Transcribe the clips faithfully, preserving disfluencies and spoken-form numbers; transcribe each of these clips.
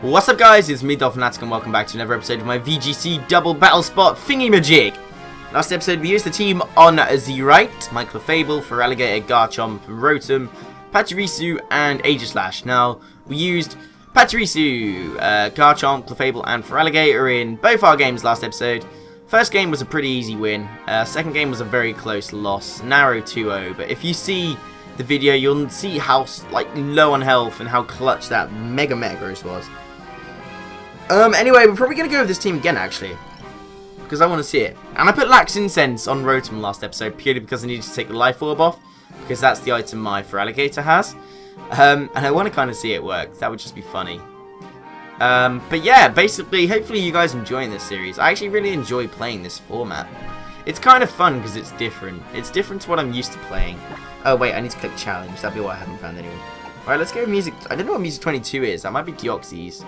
What's up guys, it's me Dolphinatic and welcome back to another episode of my V G C Double Battle Spot thingy-majig! Last episode we used the team on the right, my Clefable, Feraligator, Garchomp, Rotom, Pachirisu and Aegislash. Now, we used Pachirisu, uh, Garchomp, Clefable and Feraligator in both our games last episode. First game was a pretty easy win, uh, second game was a very close loss, narrow two oh, but if you see the video you'll see how like low on health and how clutch that Mega Metagross was. Um, anyway, we're probably going to go with this team again, actually. Because I want to see it. And I put Lax Incense on Rotom last episode, purely because I needed to take the Life Orb off. Because that's the item my Feraligator has. Um, and I want to kind of see it work. That would just be funny. Um, but yeah, basically, hopefully you guys enjoying this series. I actually really enjoy playing this format. It's kind of fun because it's different. It's different to what I'm used to playing. Oh, wait, I need to click challenge. That'd be what I haven't found anyway. Alright, let's go with music. I don't know what music twenty-two is. That might be Deoxys.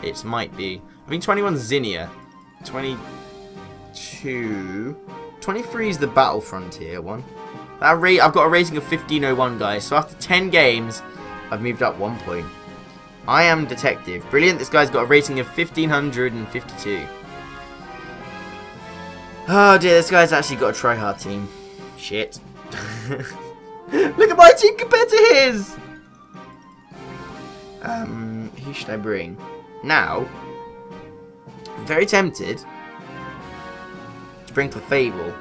It might be. I think twenty-one's Zinnia. twenty-two. twenty-three is the Battle Frontier one. That rate, I've got a rating of fifteen oh one, guys. So after ten games, I've moved up one point. I am Detective. Brilliant. This guy's got a rating of fifteen fifty-two. Oh dear, this guy's actually got a tryhard team. Shit. Look at my team compared to his! Um, who should I bring? Now, I'm very tempted to bring Clefable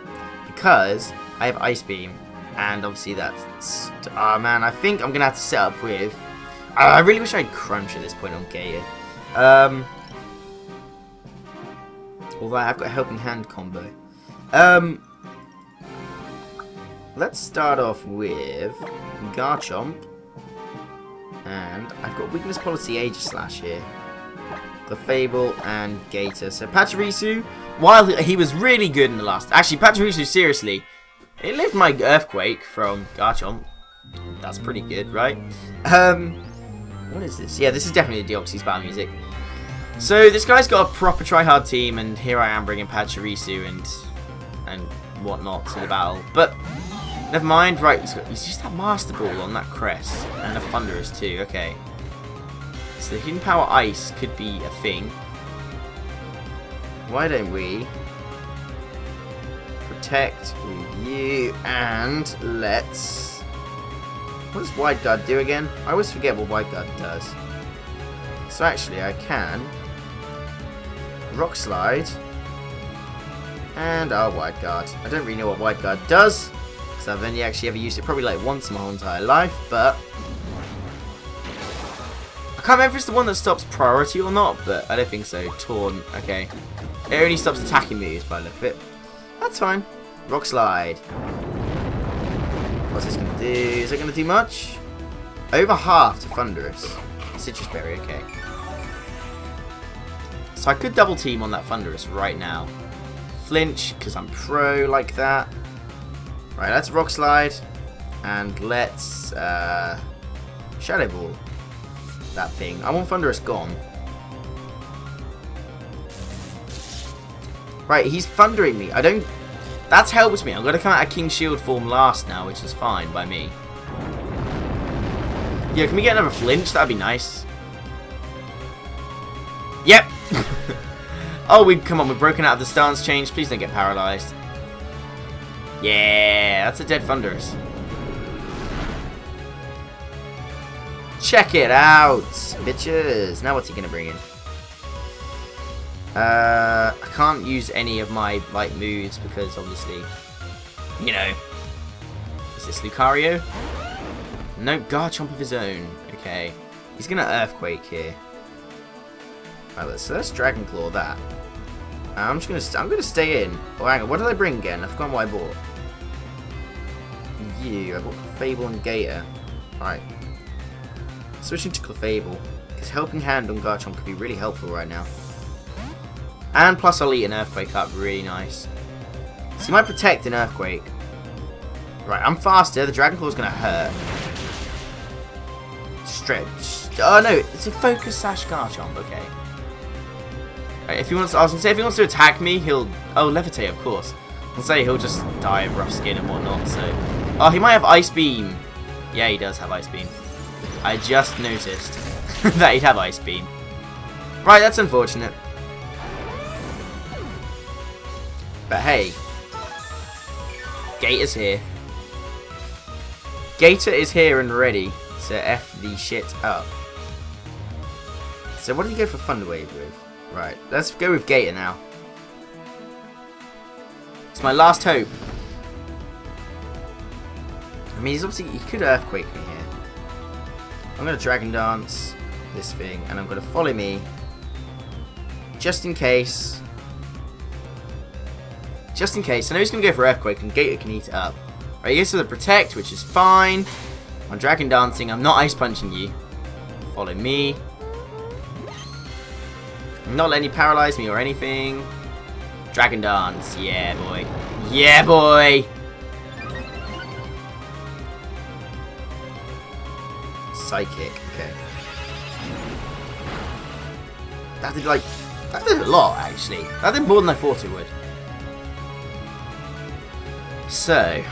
because I have Ice Beam, and obviously that's. Ah, oh man, I think I'm gonna have to set up with. Uh, I really wish I had Crunch at this point on Gaia. Um, although I've got a Helping Hand combo. Um, let's start off with Garchomp, and I've got Weakness Policy Aegislash here. Clefable and Gator. So Pachirisu, while he was really good in the last... Actually, Pachirisu, seriously, it lived my Earthquake from Garchomp. That's pretty good, right? Um, what is this? Yeah, this is definitely the Deoxys battle music. So this guy's got a proper tryhard team, and here I am bringing Pachirisu and and whatnot to the battle. But never mind. Right, he's, got, he's just that Master Ball on that Cress, and a Thunderous too. Okay. So the Hidden Power Ice could be a thing. Why don't we protect you and let's... What does Wide Guard do again? I always forget what Wide Guard does. So actually I can Rock Slide and our Wide Guard. I don't really know what Wide Guard does because I've only actually ever used it probably like once in my whole entire life, but... I can't remember if it's the one that stops priority or not, but I don't think so. Torn. Okay. It only stops attacking moves by the look of it. That's fine. Rock Slide. What's this going to do? Is it going to do much? Over half to Thunderous. Citrus Berry, okay. So I could double team on that Thunderous right now. Flinch, because I'm pro like that. Right, let's Rock Slide. And let's uh, Shadow Ball. That thing. I want Thunderous gone. Right, he's thundering me. I don't... That's helped me. I'm going to come out of King Shield form last now, which is fine by me. Yeah, can we get another flinch? That'd be nice. Yep. Oh, we've come on. We've broken out of the stance change. Please don't get paralyzed. Yeah, that's a dead Thunderous. Check it out, bitches. Now what's he gonna bring in? Uh, I can't use any of my like moves because obviously, you know. Is this Lucario? No, Garchomp of his own. Okay, he's gonna Earthquake here. Right, let's, so let's Dragon Claw that. I'm just gonna, I'm gonna stay in. Oh, hang on, what did I bring again? I've forgotten what I bought. You, I bought Fable and Gator. All right. Switching to Clefable, because Helping Hand on Garchomp could be really helpful right now. And plus I'll eat an Earthquake up, really nice. So you might protect an Earthquake. Right, I'm faster, the Dragon Claw's gonna hurt. Stretch. Oh no, it's a Focus Sash Garchomp, okay. Right, if he wants, I was gonna say, if he wants to attack me, he'll... Oh, Levitate, of course. I'll say he'll just die of Rough Skin and whatnot, so... Oh, he might have Ice Beam. Yeah, he does have Ice Beam. I just noticed that he'd have Ice Beam. Right, that's unfortunate. But hey. Gator's here. Gator is here and ready to F the shit up. So what do you go for Thunder Wave with? Right, let's go with Gator now. It's my last hope. I mean, he's obviously, he could Earthquake me here. I'm going to Dragon Dance this thing, and I'm going to Follow Me. Just in case. Just in case. I know he's going to go for Earthquake, and Gator can eat it up. Right, he goes for the Protect, which is fine. I'm Dragon Dancing. I'm not Ice Punching you. Follow Me. I'm not letting you paralyze me or anything. Dragon Dance. Yeah, boy. Yeah, boy! Psychic. Okay. That did, like, that did a lot, actually. That did more than I thought it would. So,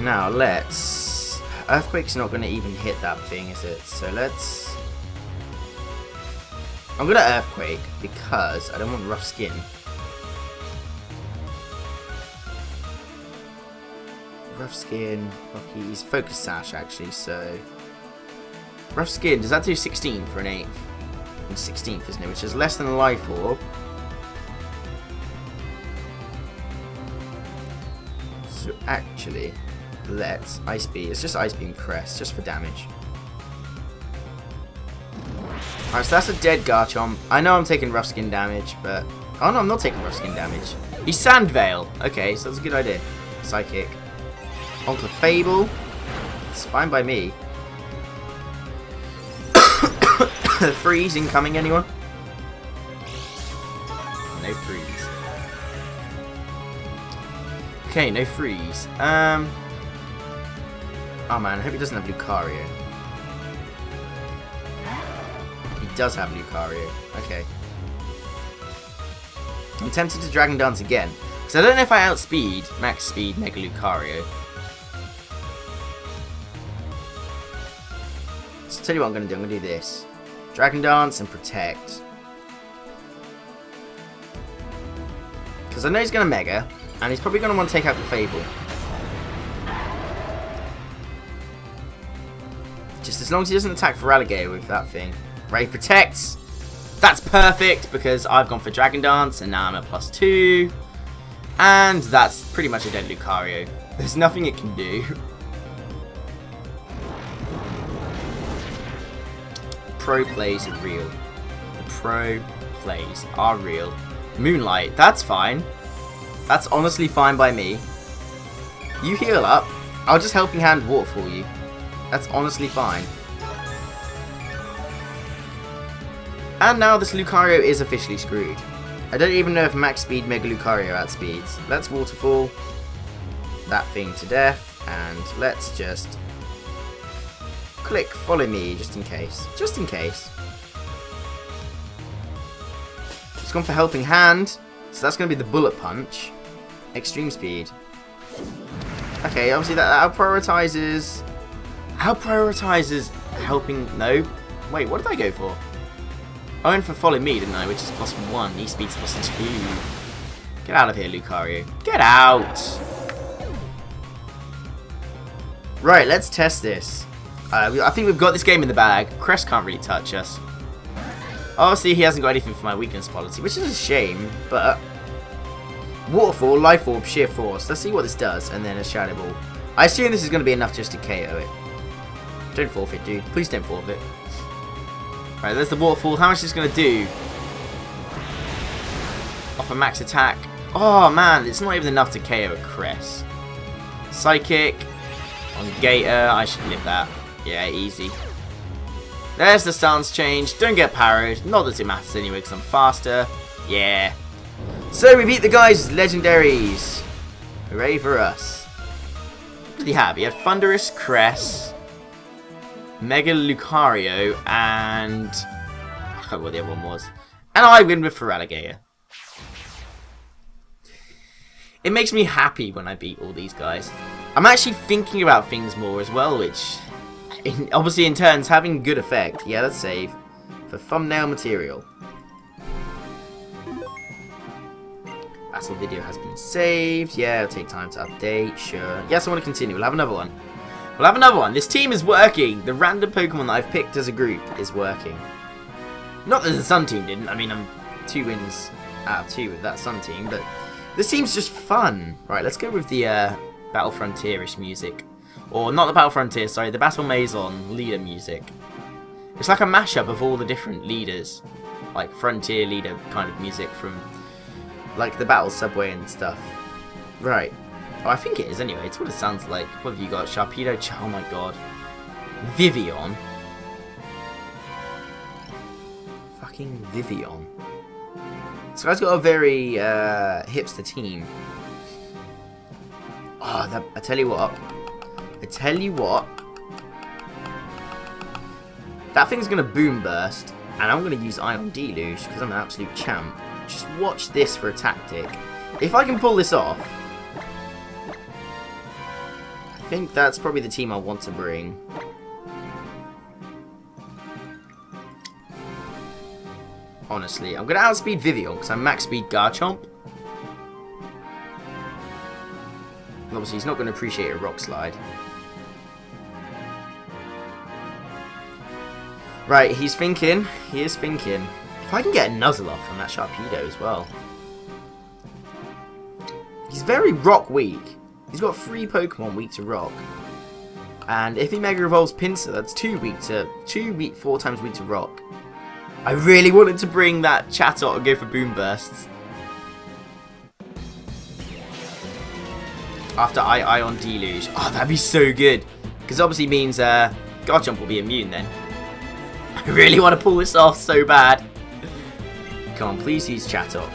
now let's... Earthquake's not going to even hit that thing, is it? So let's... I'm going to Earthquake because I don't want Rough Skin. Rough Skin, Rockies, Focus Sash, actually, so... Rough Skin, does that do sixteen for an eighth? And sixteenth, isn't it? Which is less than a Life Orb. So actually, let's Ice Beam. It's just Ice Beam Cress, just for damage. Alright, so that's a dead Garchomp. I know I'm taking Rough Skin damage, but... Oh no, I'm not taking Rough Skin damage. He's Sand Veil. Okay, so that's a good idea. Psychic. On Clefable. It's fine by me. Freeze incoming, anyone? No freeze. Okay, no freeze. Um. Oh man, I hope he doesn't have Lucario. He does have Lucario. Okay. I'm tempted to Dragon Dance again. Because I don't know if I outspeed max speed Mega Lucario. So I'll tell you what I'm going to do. I'm going to do this. Dragon Dance and Protect. Because I know he's going to Mega, and he's probably going to want to take out Clefable. Just as long as he doesn't attack Feraligator with that thing. Ray Protects! That's perfect, because I've gone for Dragon Dance, and now I'm at plus two. And that's pretty much a dead Lucario. There's nothing it can do. Pro plays are real. The pro plays are real. Moonlight, that's fine. That's honestly fine by me. You heal up. I'll just Helping Hand Waterfall you. That's honestly fine. And now this Lucario is officially screwed. I don't even know if max speed Mega Lucario outspeeds. Let's Waterfall that thing to death, and let's just... click Follow Me, just in case. Just in case. It's gone for Helping Hand, so that's going to be the Bullet Punch. Extreme Speed. Okay, obviously that out prioritises... Out prioritises helping... No. Wait, what did I go for? I went for Follow Me, didn't I? Which is plus one. He speeds plus two. Get out of here, Lucario. Get out! Right, let's test this. Uh, I think we've got this game in the bag. Cress can't really touch us. Obviously, he hasn't got anything for my Weakness Policy, which is a shame, but... Waterfall, Life Orb, Sheer Force. Let's see what this does, and then a Shadow Ball. I assume this is going to be enough just to K O it. Don't forfeit, dude. Please don't forfeit. Right, there's the Waterfall. How much is this going to do? Off a max attack. Oh, man, it's not even enough to K O a Cress. Psychic. On Gator. I should live that. Yeah, easy. There's the stance change. Don't get parried. Not that it matters anyway, because I'm faster. Yeah. So we beat the guys' legendaries. Hooray for us. What did he have? He had Thunderous, Cress, Mega Lucario, and... I can't remember what the other one was. And I win with Feraligator. It makes me happy when I beat all these guys. I'm actually thinking about things more as well, which... In, obviously in turns having good effect. Yeah, let's save for thumbnail material. Battle video has been saved. Yeah, it'll take time to update. Sure. Yes, I want to continue. We'll have another one. We'll have another one. This team is working. The random Pokemon that I've picked as a group is working. Not that the Sun team didn't. I mean, I'm two wins out of two with that Sun team, but this team's just fun. Right, let's go with the uh, Battle Frontier-ish music. Or not the Battle Frontier, sorry, the Battle Maison leader music. It's like a mashup of all the different leaders. Like Frontier leader kind of music from like the Battle Subway and stuff. Right. Oh, I think it is anyway. It's what it sounds like. What have you got? Sharpedo? Oh my god. Vivillon? Fucking Vivillon. This guy's got a very uh, hipster team. Oh, that, I tell you what. I tell you what. That thing's going to Boom Burst, and I'm going to use Ion Deluge because I'm an absolute champ. Just watch this for a tactic. If I can pull this off, I think that's probably the team I want to bring. Honestly, I'm going to outspeed Vivillon because I'm max speed Garchomp. And obviously, he's not going to appreciate a Rock Slide. Right, he's thinking. He is thinking. If I can get a Nuzlocke from that Sharpedo as well. He's very rock weak. He's got three Pokemon weak to rock. And if he Mega Evolves Pinsir, that's two weak to two weak four times weak to rock. I really wanted to bring that Chatot and go for Boom Bursts. After I Ion Deluge. Oh, that'd be so good. Because obviously means uh Garchomp will be immune then. I really want to pull this off so bad. Come on, please use Chatot.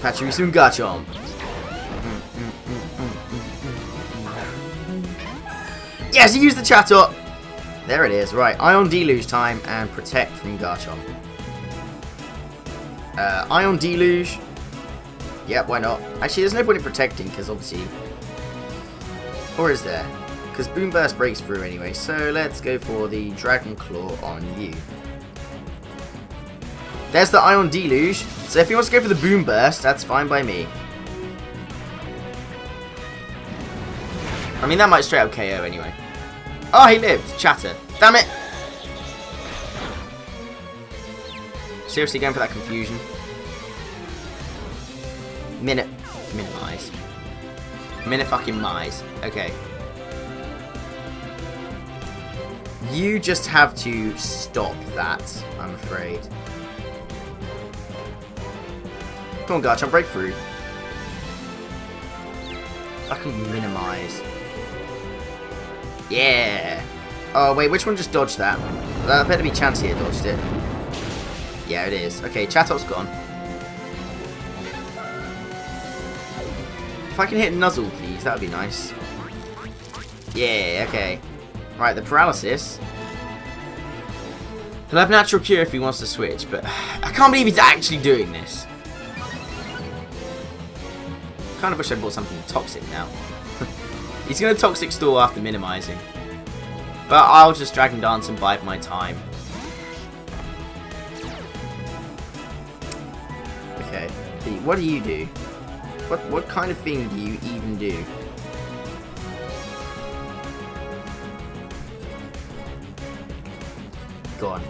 Pachirisu and Garchomp. Yes, he used the Chatot. There it is. Right, Ion Deluge time and protect from Garchomp. Uh, Ion Deluge. Yep, why not? Actually, there's no point in protecting because obviously, or is there? Because Boom Burst breaks through anyway, so let's go for the Dragon Claw on you. There's the Ion Deluge, so if he wants to go for the Boom Burst, that's fine by me. I mean, that might straight up K O anyway. Oh, he lived! Chatter. Damn it! Seriously going for that confusion. Minute. Minimize. Minute fucking mize. Okay. You just have to stop that, I'm afraid. Come on, Garchomp, break through. Fucking minimize. Yeah! Oh, wait, which one just dodged that? That better be Chansey that dodged it. Yeah, it is. Okay, Chatot's gone. If I can hit Nuzzle, please, that would be nice. Yeah, okay. Right, the paralysis. He'll have natural cure if he wants to switch, but I can't believe he's actually doing this. Kind of wish I bought something toxic now. He's going to toxic stall after minimizing. But I'll just Dragon Dance and bide my time. Okay, what do you do? What, what kind of thing do you even do? Gone.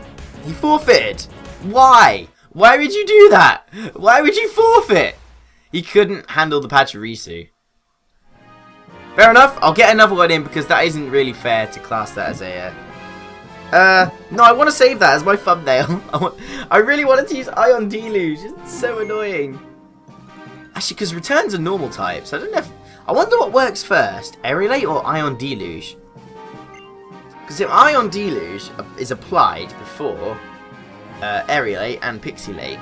He forfeited! Why? Why would you do that? Why would you forfeit? He couldn't handle the Pachirisu. Fair enough, I'll get another one in because that isn't really fair to class that as a... Uh, uh no, I want to save that as my thumbnail. I, want, I really wanted to use Ion Deluge. It's so annoying. Actually, because Return's a normal type, so I don't know if... I wonder what works first, Aerolate or Ion Deluge? Because if Ion Deluge is applied before uh, Aerolate and Pixelate,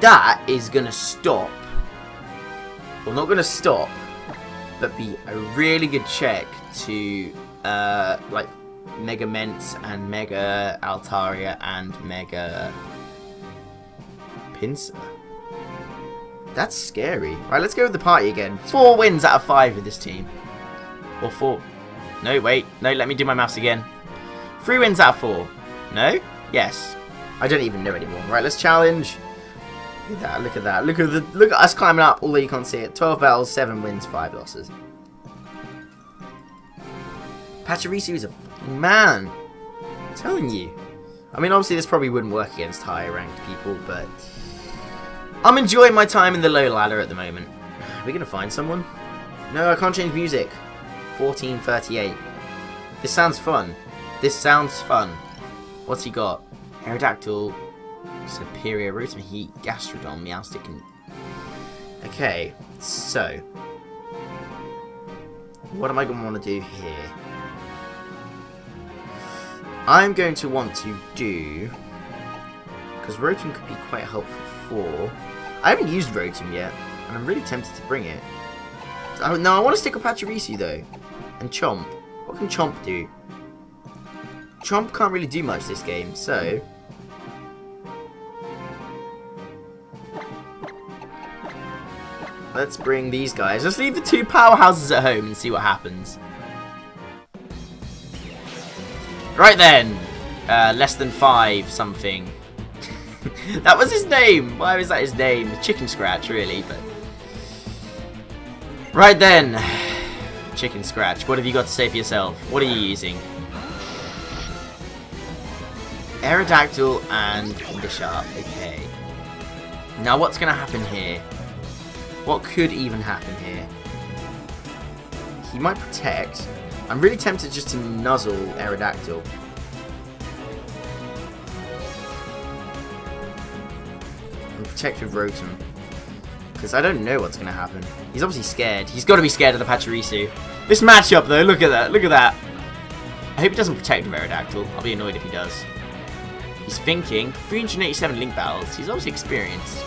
that is going to stop. Well, not going to stop, but be a really good check to uh, like Mega Ments and Mega Altaria and Mega Pinsir. That's scary. Right, let's go with the party again. Four wins out of five with this team. Or four. No, wait. No, let me do my maths again. Three wins out of four. No? Yes. I don't even know anymore. Right, let's challenge. Look at that, look at that. Look at the look at us climbing up, although you can't see it. Twelve battles, seven wins, five losses. Pachirisu is a fucking man. I'm telling you. I mean, obviously this probably wouldn't work against higher ranked people, but I'm enjoying my time in the low ladder at the moment. Are we gonna find someone? No, I can't change music. fourteen thirty-eight. This sounds fun. This sounds fun. What's he got? Aerodactyl, Superior, Rotom Heat, Gastrodon, Meowstic, and... Okay, so... what am I going to want to do here? I'm going to want to do... because Rotom could be quite helpful for... I haven't used Rotom yet, and I'm really tempted to bring it. I, no, I want to stick with Pachirisu, though. And Chomp. What can Chomp do? Chomp can't really do much this game, so... let's bring these guys. Let's leave the two powerhouses at home and see what happens. Right then. Uh, less than five something. That was his name. Why was that his name? Chicken Scratch, really. But right then. Chicken Scratch. What have you got to say for yourself? What are you using? Aerodactyl and Bisharp. Okay. Now what's going to happen here? What could even happen here? He might protect. I'm really tempted just to nuzzle Aerodactyl. And protect with Rotom. Because I don't know what's going to happen. He's obviously scared. He's got to be scared of the Pachirisu. This matchup though, look at that, look at that. I hope he doesn't protect with Aerodactyl. I'll be annoyed if he does. He's thinking. three hundred eighty-seven link battles. He's obviously experienced.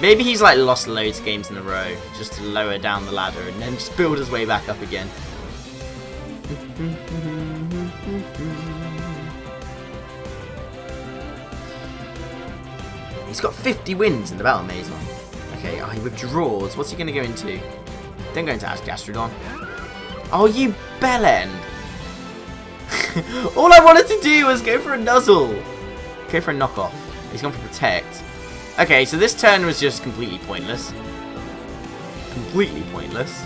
Maybe he's like lost loads of games in a row just to lower down the ladder and then just build his way back up again. He's got fifty wins in the battle maze one. Okay, oh, he withdraws. What's he going to go into? Don't go into Ask Gastrodon. Oh, you bellend! All I wanted to do was go for a nuzzle. Go for a knockoff. He's gone for protect. Okay, so this turn was just completely pointless. Completely pointless.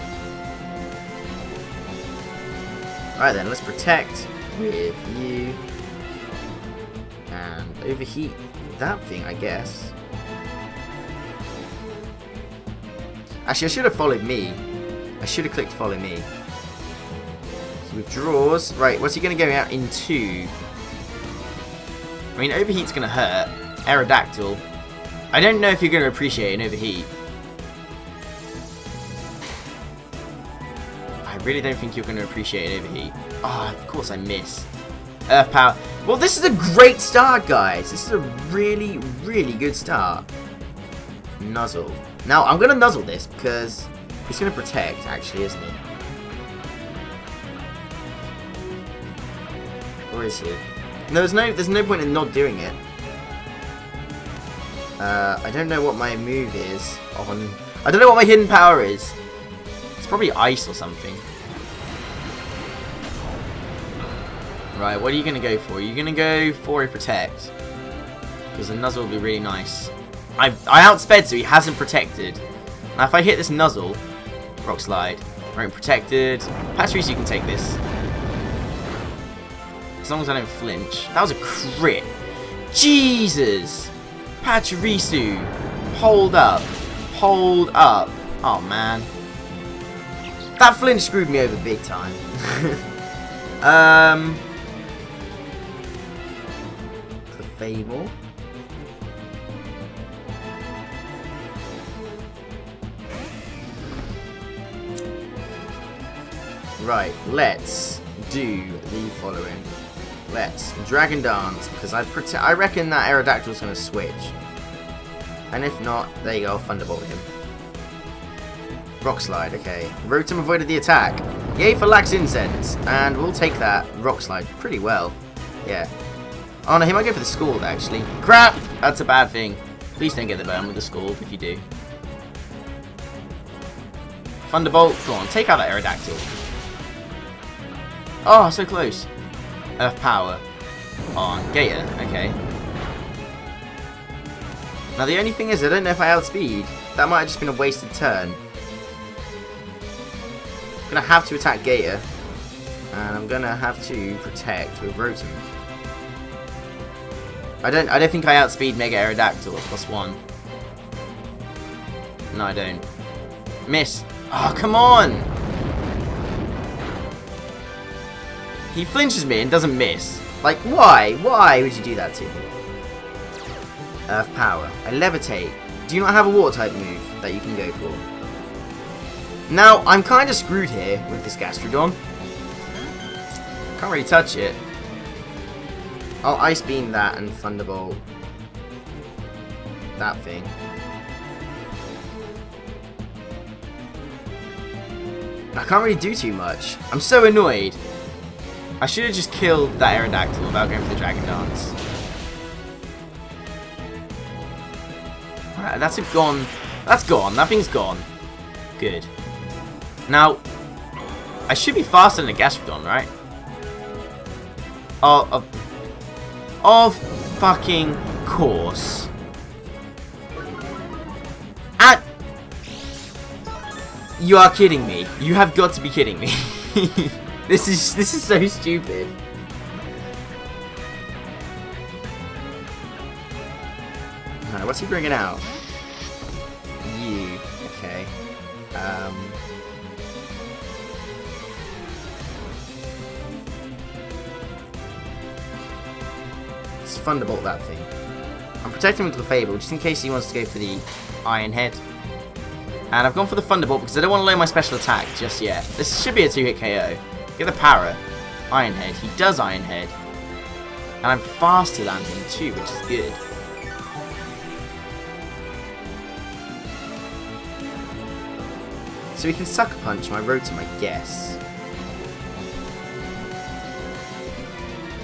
Alright then, let's protect with you. And overheat that thing, I guess. Actually, I should have followed me. I should have clicked follow me. He withdraws. Right, what's he going to go out into? I mean, overheat's going to hurt. Aerodactyl. I don't know if you're going to appreciate an overheat. I really don't think you're going to appreciate an overheat. Ah, oh, of course I miss. Earth Power. Well, this is a great start, guys. This is a really, really good start. Nuzzle. Now, I'm going to nuzzle this because he's going to protect, actually, isn't he? Or is he? No, there's no, there's no point in not doing it. Uh, I don't know what my move is on... I don't know what my hidden power is. It's probably ice or something. Right, what are you going to go for? You're going to go for a protect. Because a nuzzle will be really nice. I I outsped, so he hasn't protected. Now, if I hit this nuzzle... Rock Slide. Right, protected. Pachirisu, you can take this. As long as I don't flinch. That was a crit. Jesus! Pachirisu, hold up, hold up. Oh man, that flinch screwed me over big time. um, Clefable. Right, let's do the following. Let's Dragon Dance, because I pretend, I reckon that Aerodactyl's going to switch. And if not, there you go, I'll Thunderbolt him. Rock Slide, okay. Rotom avoided the attack. Yay for Lax Incense. And we'll take that Rock Slide pretty well. Yeah. Oh no, he might go for the Scald, actually. Crap! That's a bad thing. Please don't get the burn with the Scald if you do. Thunderbolt, go on, take out that Aerodactyl. Oh, so close. Earth Power on Gator, okay. Now the only thing is, I don't know if I outspeed. That might have just been a wasted turn. I'm going to have to attack Gator. And I'm going to have to protect with Rotom. I don't I don't think I outspeed Mega Aerodactyl at plus one. No, I don't. Miss. Oh, come on! He flinches me and doesn't miss. Like, why? Why would you do that to me? Earth Power. I levitate. Do you not have a Water-type move that you can go for? Now, I'm kind of screwed here with this Gastrodon. Can't really touch it. I'll Ice Beam that and Thunderbolt. That thing. I can't really do too much. I'm so annoyed. I should have just killed that Aerodactyl without going for the Dragon Dance. Alright, that's gone. That's gone. That thing's gone. Good. Now, I should be faster than a Gastrodon, right? Oh, of, of fucking course. At... You are kidding me. You have got to be kidding me. This is this is so stupid. Alright, what's he bringing out? You. Okay. Um. Let's Thunderbolt that thing. I'm protecting him with Clefable just in case he wants to go for the Iron Head. And I've gone for the Thunderbolt because I don't want to lower my special attack just yet. This should be a two-hit K O. Get the Para. Iron Head. He does Iron Head. And I'm faster than him too, which is good. So we can Sucker Punch my Rotom, I guess.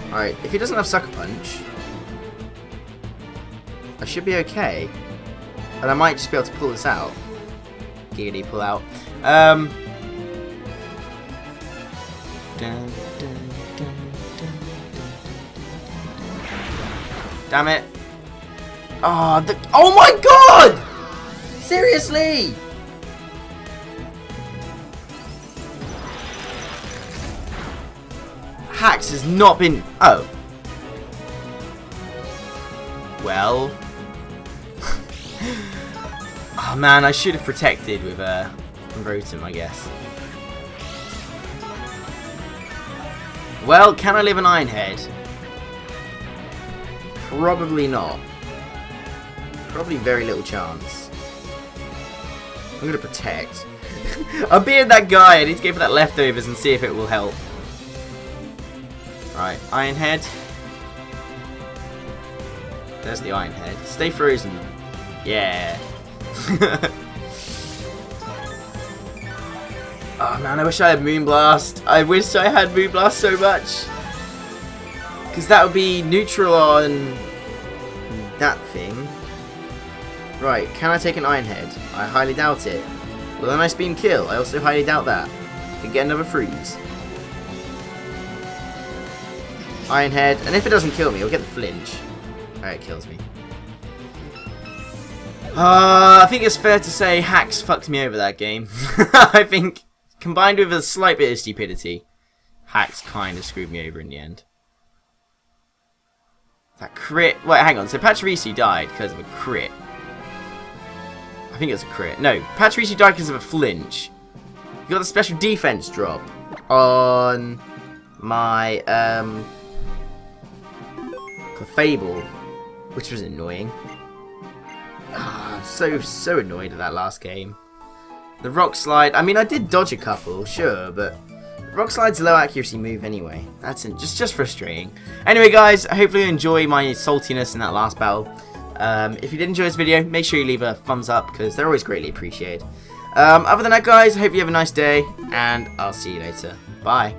Alright, if he doesn't have Sucker Punch, I should be okay. And I might just be able to pull this out. Giggity pull out. Um... Damn it. Oh, the oh my god! Seriously! Hax has not been... Oh. Well. Oh man, I should have protected with uh, Rotom, I guess. Well, can I live an Iron Head? Probably not. Probably very little chance. I'm going to protect. I'm being that guy. I need to go for that leftovers and see if it will help. Right, Iron Head. There's the Iron Head. Stay frozen. Yeah. Oh man, I wish I had Moonblast. I wish I had Moonblast so much. Because that would be neutral on that thing. Right, can I take an Iron Head? I highly doubt it. Will an Ice Beam kill? I also highly doubt that. Could get another freeze. Iron Head, and if it doesn't kill me, it'll get the flinch. Alright, it kills me. Uh, I think it's fair to say Hax fucked me over that game. I think, combined with a slight bit of stupidity, Hax kind of screwed me over in the end. That crit... Wait, hang on. So Pachirisu died because of a crit. I think it was a crit. No, Pachirisu died because of a flinch. You got the special defense drop on my um, Clefable, which was annoying. Oh, I'm so, so annoyed at that last game. The Rock Slide, I mean, I did dodge a couple, sure, but Rock Slide's a low accuracy move anyway. That's just, just frustrating. Anyway, guys, hopefully you enjoy my saltiness in that last battle. Um, if you did enjoy this video, make sure you leave a thumbs up, because they're always greatly appreciated. Um, other than that, guys, I hope you have a nice day, and I'll see you later. Bye.